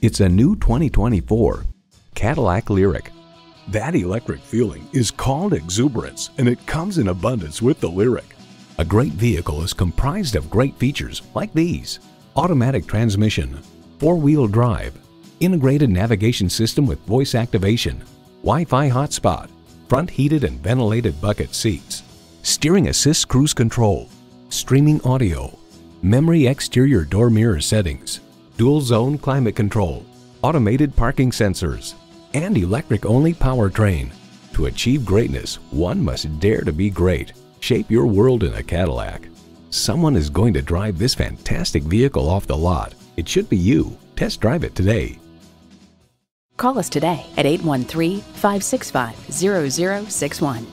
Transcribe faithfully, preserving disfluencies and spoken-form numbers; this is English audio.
It's a new twenty twenty-four Cadillac LYRIQ. That electric feeling is called exuberance, and it comes in abundance with the LYRIQ. A great vehicle is comprised of great features like these: automatic transmission, four-wheel drive, integrated navigation system with voice activation, Wi-Fi hotspot, front heated and ventilated bucket seats, steering assist cruise control, streaming audio, memory exterior door mirror settings, dual zone climate control, automated parking sensors, and electric-only powertrain. To achieve greatness, one must dare to be great. Shape your world in a Cadillac. Someone is going to drive this fantastic vehicle off the lot. It should be you. Test drive it today. Call us today at eight one three, five six five, zero zero six one.